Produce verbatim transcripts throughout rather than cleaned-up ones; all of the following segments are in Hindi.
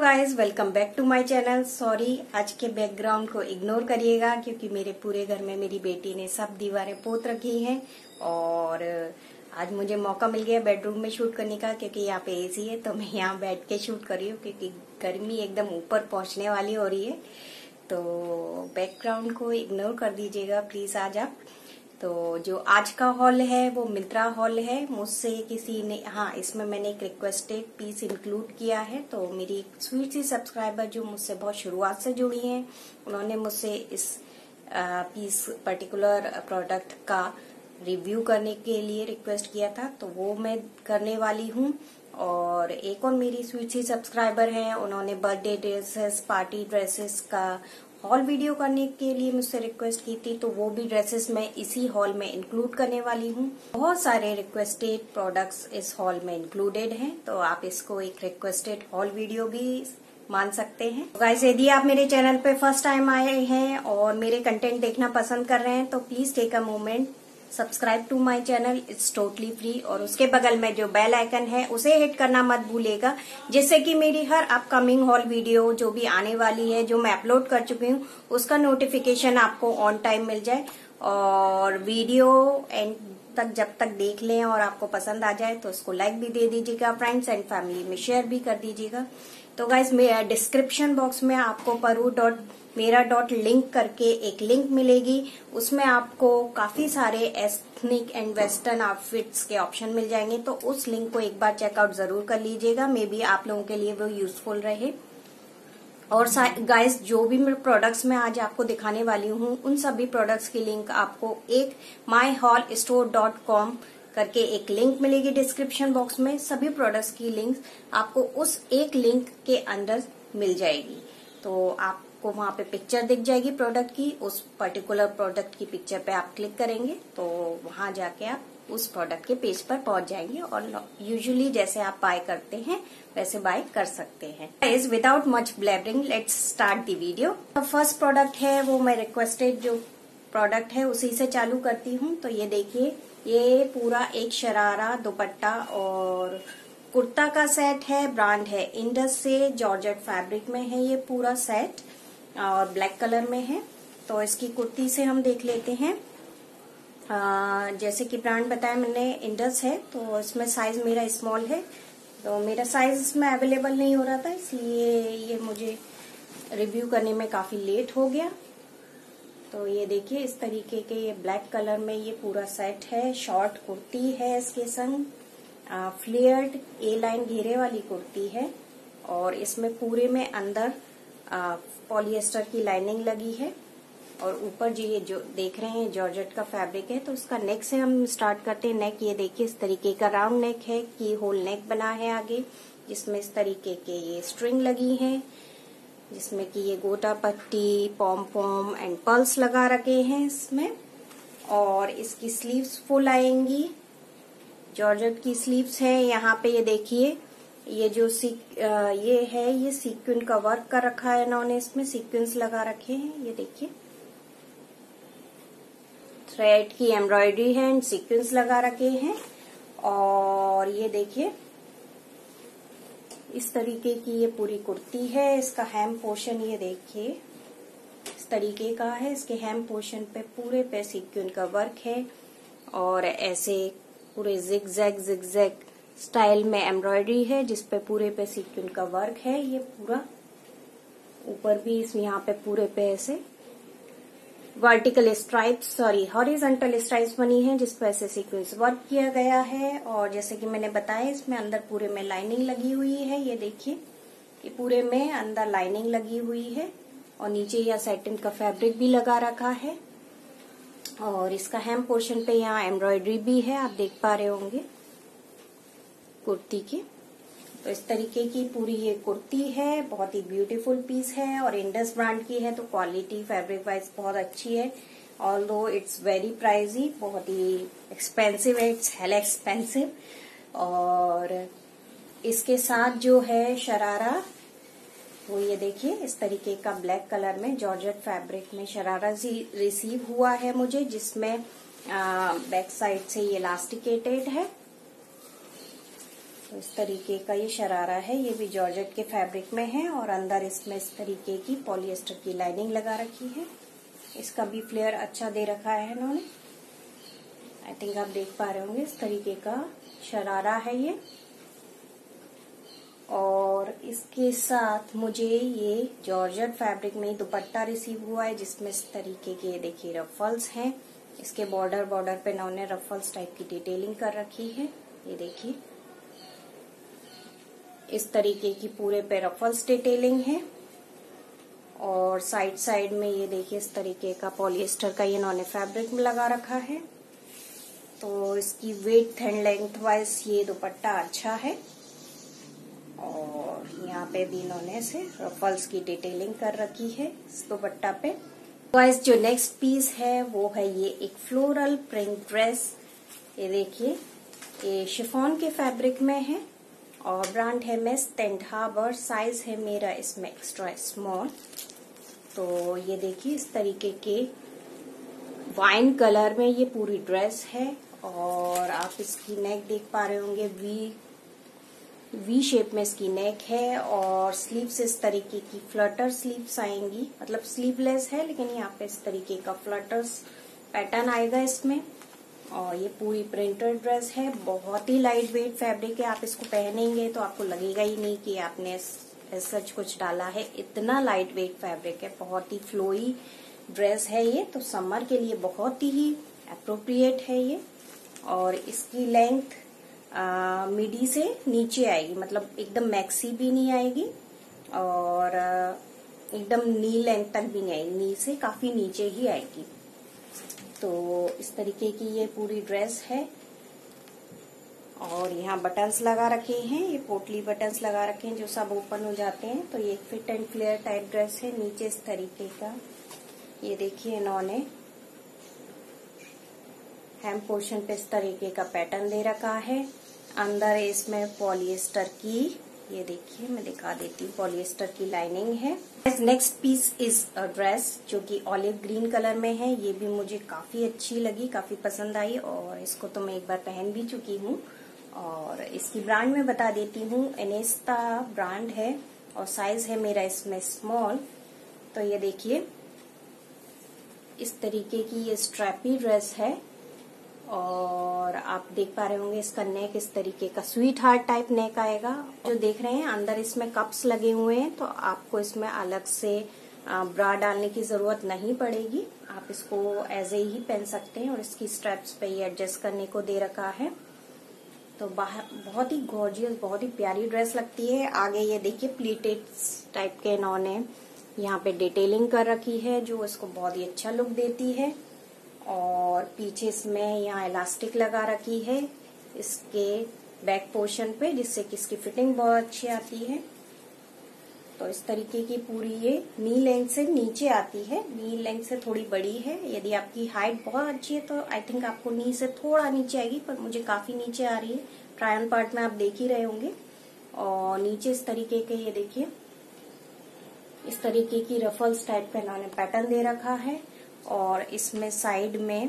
Guys welcome back to my channel. Sorry आज के बैकग्राउंड को इग्नोर करिएगा क्योंकि मेरे पूरे घर में मेरी बेटी ने सब दीवारें पोत रखी हैं और आज मुझे मौका मिल गया बेडरूम में शूट करने का क्योंकि यहाँ पे एसी है तो मैं यहाँ बैठ के शूट कर रही हूँ क्योंकि गर्मी एकदम ऊपर पहुँचने वाली हो रही है। तो बैकग्राउंड को इग्नोर कर दीजिएगा प्लीज आज आप। तो जो आज का हॉल है वो मिंत्रा हॉल है। मुझसे किसी ने हाँ इसमें मैंने एक रिक्वेस्टेड पीस इंक्लूड किया है। तो मेरी एक स्वीट सी सब्सक्राइबर जो मुझसे बहुत शुरुआत से जुड़ी हैं उन्होंने मुझसे इस आ, पीस पर्टिकुलर प्रोडक्ट का रिव्यू करने के लिए रिक्वेस्ट किया था तो वो मैं करने वाली हूँ। और एक और मेरी स्वीट सी सब्सक्राइबर हैं उन्होंने बर्थडे ड्रेसेस पार्टी ड्रेसेस का हॉल वीडियो करने के लिए मुझसे रिक्वेस्ट की थी तो वो भी ड्रेसेस मैं इसी हॉल में इंक्लूड करने वाली हूँ। बहुत सारे रिक्वेस्टेड प्रोडक्ट्स इस हॉल में इंक्लूडेड हैं तो आप इसको एक रिक्वेस्टेड हॉल वीडियो भी मान सकते हैं। गाइस यदि आप मेरे चैनल पे फर्स्ट टाइम आए हैं और मेरे कंटेंट देखना पसंद कर रहे हैं तो please take a moment, subscribe to my channel, it's totally free. और उसके बगल में जो बेल आइकन है उसे हिट करना मत भूलिएगा जिससे कि मेरी हर अपकमिंग हॉल वीडियो जो भी आने वाली है जो मैं अपलोड कर चुकी हूँ उसका नोटिफिकेशन आपको ऑन टाइम मिल जाए। और वीडियो एंड तक जब तक देख लें और आपको पसंद आ जाए तो उसको लाइक भी दे दीजिएगा, फ्रेंड्स एंड फैमिली में शेयर भी कर दीजिएगा। तो गाइज मेरा डिस्क्रिप्शन बॉक्स में आपको परू डॉट मेरा डॉट लिंक करके एक लिंक मिलेगी, उसमें आपको काफी सारे एथनिक एंड वेस्टर्न आउटफिट्स के ऑप्शन मिल जाएंगे तो उस लिंक को एक बार चेकआउट जरूर कर लीजिएगा। मे बी आप लोगों के लिए वो यूजफुल रहे। और गाइस जो भी मैं प्रोडक्ट्स मैं आज आपको दिखाने वाली हूँ उन सभी प्रोडक्ट्स की लिंक आपको एक my haul store dot com करके एक लिंक मिलेगी डिस्क्रिप्शन बॉक्स में। सभी प्रोडक्ट्स की लिंक आपको उस एक लिंक के अंदर मिल जाएगी तो आपको वहां पे पिक्चर दिख जाएगी प्रोडक्ट की, उस पर्टिकुलर प्रोडक्ट की पिक्चर पे आप क्लिक करेंगे तो वहां जाके आप उस प्रोडक्ट के पेज पर पहुंच जाएंगे और यूजुअली जैसे आप बाय करते हैं वैसे बाय कर सकते हैं। Guys without much blabbering let's start the video. First product है वो मैं रिक्वेस्टेड जो प्रोडक्ट है उसी से चालू करती हूँ। तो ये देखिए ये पूरा एक शरारा दुपट्टा और कुर्ता का सेट है, ब्रांड है इंडस से, जॉर्जेट फैब्रिक में है ये पूरा सेट और ब्लैक कलर में है। तो इसकी कुर्ती से हम देख लेते हैं। आ, जैसे कि ब्रांड बताया मैंने इंडस है तो इसमें साइज मेरा स्मॉल है तो मेरा साइज इसमें अवेलेबल नहीं हो रहा था इसलिए ये मुझे रिव्यू करने में काफी लेट हो गया। तो ये देखिए इस तरीके के ये ब्लैक कलर में ये पूरा सेट है, शॉर्ट कुर्ती है इसके संग, फ्लेयर्ड ए लाइन घेरे वाली कुर्ती है और इसमें पूरे में अंदर पॉलिएस्टर की लाइनिंग लगी है और ऊपर जो ये जो देख रहे हैं जॉर्जेट का फैब्रिक है। तो इसका नेक से हम स्टार्ट करते हैं। नेक ये देखिए इस तरीके का राउंड नेक है, की होल नेक बना है आगे जिसमें इस तरीके के ये स्ट्रिंग लगी है जिसमें कि ये गोटा पट्टी पॉम पॉम एंड पर्ल्स लगा रखे हैं इसमें। और इसकी स्लीव्स फुल आएंगी, जॉर्जेट की स्लीव्स है। यहाँ पे ये देखिए ये जो सीक ये है ये सीक्वेंस का वर्क कर रखा है इन्होंने, इसमें सीक्वेंस लगा रखे हैं ये देखिए, थ्रेड की एम्ब्रॉयडरी है एंड सीक्वेंस लगा रखे हैं। और ये देखिए इस तरीके की ये पूरी कुर्ती है, इसका हेम पोर्शन ये देखिए इस तरीके का है, इसके हेम पोर्शन पे पूरे पे सीक्वेंस का वर्क है और ऐसे पूरे जिगजैग जिगजैग स्टाइल में एम्ब्रॉयडरी है जिसपे पूरे पे सीक्वेंस का वर्क है। ये पूरा ऊपर भी इस यहाँ पे पूरे पे ऐसे vertical stripes sorry horizontal stripes बनी है जिस पर ऐसे सीक्वेंस वर्क किया गया है। और जैसे कि मैंने बताया इसमें अंदर पूरे में लाइनिंग लगी हुई है, ये देखिए कि पूरे में अंदर लाइनिंग लगी हुई है और नीचे यह सैटिन का फैब्रिक भी लगा रखा है। और इसका हेम पोर्शन पे यहाँ एम्ब्रॉयडरी भी है आप देख पा रहे होंगे कुर्ती की। तो इस तरीके की पूरी ये कुर्ती है, बहुत ही ब्यूटीफुल पीस है और इंडस ब्रांड की है तो क्वालिटी फैब्रिक वाइज बहुत अच्छी है। ऑल्दो इट्स वेरी प्राइजी, बहुत ही एक्सपेंसिव है, इट्स हेल एक्सपेंसिव। और इसके साथ जो है शरारा वो ये देखिए इस तरीके का ब्लैक कलर में जॉर्जेट फैब्रिक में शरारा रिसीव हुआ है मुझे जिसमें बैक साइड से ये इलास्टिकेटेड है तो इस तरीके का ये शरारा है, ये भी जॉर्जेट के फैब्रिक में है और अंदर इसमें इस तरीके की पॉलिएस्टर की लाइनिंग लगा रखी है। इसका भी फ्लेयर अच्छा दे रखा है इन्होंने, आई थिंक आप देख पा रहे होंगे। इस तरीके का शरारा है ये, और इसके साथ मुझे ये जॉर्जेट फैब्रिक में दुपट्टा रिसीव हुआ है जिसमें इस तरीके के देखिए रफल्स हैं। इसके बॉर्डर बॉर्डर पे इन्होंने रफल्स टाइप की डिटेलिंग कर रखी है, ये देखिए इस तरीके की पूरे पे रफल्स डिटेलिंग है। और साइड साइड में ये देखिए इस तरीके का पॉलिएस्टर का ये इन्होंने फैब्रिक में लगा रखा है। तो इसकी विड्थ एंड लेंथ वाइज ये दुपट्टा अच्छा है, और यहाँ पे भी इन्होंने से रफल्स की डिटेलिंग कर रखी है इस दुपट्टा पे। गाइस जो नेक्स्ट पीस है वो है ये एक फ्लोरल प्रिंट ड्रेस, ये देखिए ये शिफॉन के फैब्रिक में है और ब्रांड है एम एस तेंढाबी, साइज है मेरा इसमें एक्स्ट्रा स्मॉल। तो ये देखिए इस तरीके के वाइन कलर में ये पूरी ड्रेस है, और आप इसकी नेक देख पा रहे होंगे, वी वी शेप में इसकी नेक है। और स्लीव्स इस तरीके की फ्लटर स्लीव्स आएंगी, मतलब स्लीवलेस है लेकिन यहाँ पे इस तरीके का फ्लटर्स पैटर्न आएगा इसमें। और ये पूरी प्रिंटेड ड्रेस है, बहुत ही लाइट वेट फैब्रिक है। आप इसको पहनेंगे तो आपको लगेगा ही नहीं कि आपने सच कुछ डाला है, इतना लाइट वेट फैब्रिक है। बहुत ही फ्लोई ड्रेस है ये, तो समर के लिए बहुत ही अप्रोप्रिएट है ये। और इसकी लेंथ आ, मिडी से नीचे आएगी, मतलब एकदम मैक्सी भी नहीं आएगी और एकदम नी लेंथ तक भी नहीं आएगी, नी से काफी नीचे ही आएगी। तो इस तरीके की ये पूरी ड्रेस है, और यहाँ बटन्स लगा रखे हैं, ये पोटली बटन्स लगा रखे हैं जो सब ओपन हो जाते हैं। तो ये fit and flare type dress है। नीचे इस तरीके का ये देखिए इन्होंने हेम पोर्शन पे इस तरीके का पैटर्न दे रखा है। अंदर इसमें पॉलिएस्टर की, ये देखिए मैं दिखा देती हूँ, पॉलिएस्टर की लाइनिंग है। Next piece is a dress जो कि ऑलिव ग्रीन कलर में है। ये भी मुझे काफी अच्छी लगी, काफी पसंद आई, और इसको तो मैं एक बार पहन भी चुकी हूँ। और इसकी ब्रांड में बता देती हूँ, एनेस्टा ब्रांड है और साइज है मेरा इसमें स्मॉल। तो ये देखिए इस तरीके की ये स्ट्रैपी ड्रेस है, और आप देख पा रहे होंगे इसका नेक इस तरीके का स्वीट हार्ट टाइप नेक आएगा। जो देख रहे हैं अंदर इसमें कप्स लगे हुए हैं, तो आपको इसमें अलग से ब्रा डालने की जरूरत नहीं पड़ेगी, आप इसको एज ए ही पहन सकते हैं। और इसकी स्ट्रैप्स पे ये एडजस्ट करने को दे रखा है। तो बहुत ही गॉर्जियस, बहुत ही प्यारी ड्रेस लगती है। आगे ये देखिए प्लीटेड टाइप के इन्होंने यहाँ पे डिटेलिंग कर रखी है जो इसको बहुत ही अच्छा लुक देती है। और पीछे इसमें यहाँ इलास्टिक लगा रखी है इसके बैक पोर्शन पे, जिससे कि इसकी फिटिंग बहुत अच्छी आती है। तो इस तरीके की पूरी ये नी लेंथ से नीचे आती है, नी लेंथ से थोड़ी बड़ी है। यदि आपकी हाइट बहुत अच्छी है तो आई थिंक आपको नी से थोड़ा नीचे आएगी, पर मुझे काफी नीचे आ रही है। ट्राई ऑन पार्ट में आप देख ही रहे होंगे। और नीचे इस तरीके के ये देखिए इस तरीके की रफल्स टाइप का इन्होंने पैटर्न दे रखा है। और इसमें साइड में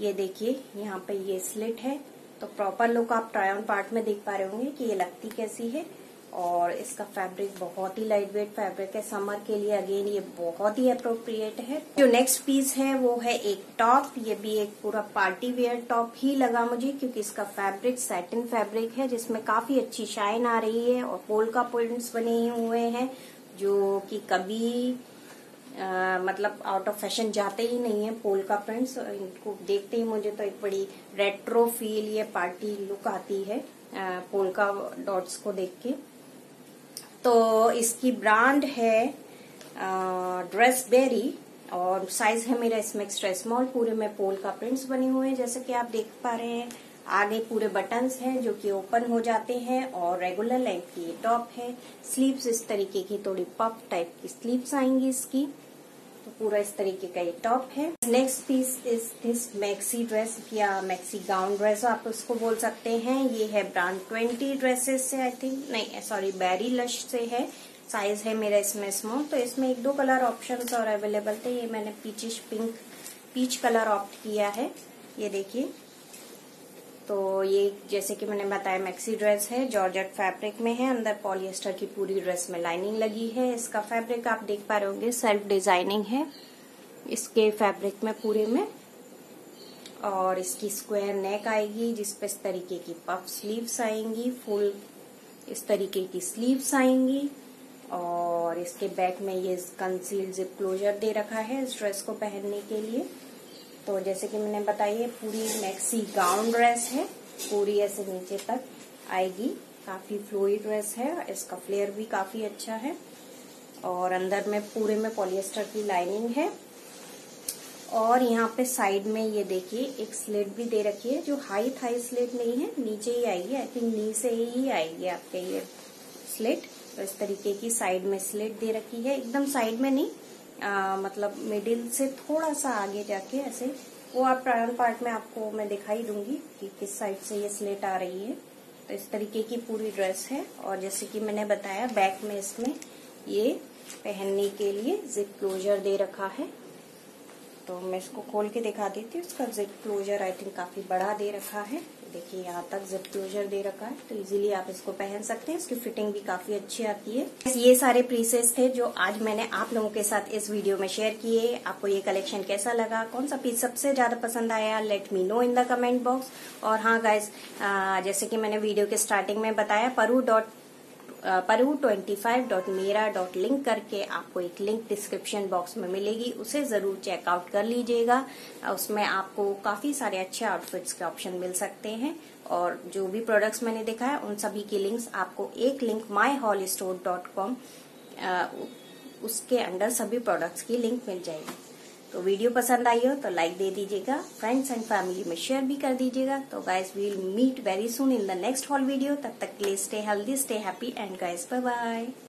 ये देखिए यहाँ पे ये स्लिट है, तो प्रॉपर लुक आप ट्राई ऑन पार्ट में देख पा रहे होंगे कि ये लगती कैसी है। और इसका फैब्रिक बहुत ही लाइट वेट फैब्रिक है, समर के लिए अगेन ये बहुत ही अप्रोप्रिएट है। जो नेक्स्ट पीस है वो है एक टॉप। ये भी एक पूरा पार्टी वेयर टॉप ही लगा मुझे, क्योंकि इसका फैब्रिक सैटिन फैब्रिक है जिसमें काफी अच्छी शाइन आ रही है। और पोल्का पॉइंट्स बने हुए हैं जो कि कभी Uh, मतलब आउट ऑफ फैशन जाते ही नहीं है पोल्का प्रिंट्स। इनको देखते ही मुझे तो एक बड़ी रेट्रो फील, ये पार्टी लुक आती है पोल्का डॉट्स को देख के। तो इसकी ब्रांड है ड्रेस बेरी और साइज है मेरा इसमें एक्स्ट्रा स्मॉल। पूरे में पोल्का प्रिंट्स बने हुए हैं जैसे कि आप देख पा रहे हैं। आगे पूरे बटन्स हैं जो कि ओपन हो जाते हैं, और रेगुलर लेंथ की ये टॉप है। स्लीव्स इस तरीके की थोड़ी पफ टाइप की स्लीव्स आएंगी इसकी। तो पूरा इस तरीके का ये टॉप है। Next piece is this maxi dress या मैक्सी गाउन ड्रेस आप उसको बोल सकते हैं। ये है ब्रांड ट्वेंटी ड्रेसेस से, आई थिंक नहीं सॉरी बैरी लश से है। साइज है मेरा इसमें स्मॉल। तो इसमें एक दो कलर ऑप्शन और अवेलेबल थे, ये मैंने peachish pink peach colour opt किया है। ये देखिए तो ये जैसे कि मैंने बताया मैक्सी ड्रेस है, जॉर्जेट फैब्रिक में है, अंदर पॉलिएस्टर की पूरी ड्रेस में लाइनिंग लगी है। इसका फैब्रिक आप देख पा रहे होंगे सेल्फ डिजाइनिंग है इसके फैब्रिक में पूरे में, और इसकी स्क्वायर नेक आएगी जिसपे इस तरीके की पफ स्लीव्स आएंगी, फुल इस तरीके की स्लीव्स आएंगी, और इसके बैक में ये कंसील जिप क्लोजर दे रखा है इस ड्रेस को पहनने के लिए। तो जैसे कि मैंने बताया पूरी मैक्सी गाउन ड्रेस है, पूरी ऐसे नीचे तक आएगी, काफी फ्लोई ड्रेस है, इसका फ्लेयर भी काफी अच्छा है, और अंदर में पूरे में पॉलिएस्टर की लाइनिंग है। और यहाँ पे साइड में ये देखिए एक स्लिट भी दे रखी है जो हाई थाई स्लिट नहीं है, नीचे ही आएगी, आई थिंक नी से ही आएगी आपके ये स्लिट। तो इस तरीके की साइड में स्लिट दे रखी है, एकदम साइड में नहीं, आ, मतलब मिडिल से थोड़ा सा आगे जाके ऐसे, वो आप प्रारंभ पार्ट में आपको मैं दिखाई दूंगी कि किस साइड से ये स्लिट आ रही है। तो इस तरीके की पूरी ड्रेस है, और जैसे कि मैंने बताया बैक में इसमें ये पहनने के लिए जिप क्लोजर दे रखा है। तो मैं इसको खोल के दिखा देती हूँ, इसका जिप क्लोजर आई थिंक काफी बड़ा दे रखा है, देखिए यहाँ तक जिप क्लोजर दे रखा है, तो इजीली आप इसको पहन सकते हैं। इसकी फिटिंग भी काफी अच्छी आती है। ये सारे पीसेस थे जो आज मैंने आप लोगों के साथ इस वीडियो में शेयर किए। आपको ये कलेक्शन कैसा लगा, कौन सा पीस सबसे ज्यादा पसंद आया, let me know in the comment box. और हाँ गाइज, जैसे कि मैंने वीडियो के स्टार्टिंग में बताया, Paru dot Paru twenty five dot मेरा डॉट लिंक करके आपको एक लिंक डिस्क्रिप्शन बॉक्स में मिलेगी, उसे जरूर चेकआउट कर लीजिएगा। उसमें आपको काफी सारे अच्छे आउटफिट्स के ऑप्शन मिल सकते हैं, और जो भी प्रोडक्ट्स मैंने देखा है उन सभी की लिंक्स आपको एक link my haul store dot com उसके अंडर सभी प्रोडक्ट्स की लिंक मिल जाएगी। तो वीडियो पसंद आई हो तो लाइक दे दीजिएगा, फ्रेंड्स एंड फैमिली में शेयर भी कर दीजिएगा। तो guys we'll meet very soon in the next haul video, तब तक के लिए stay healthy, stay happy and guys bye bye.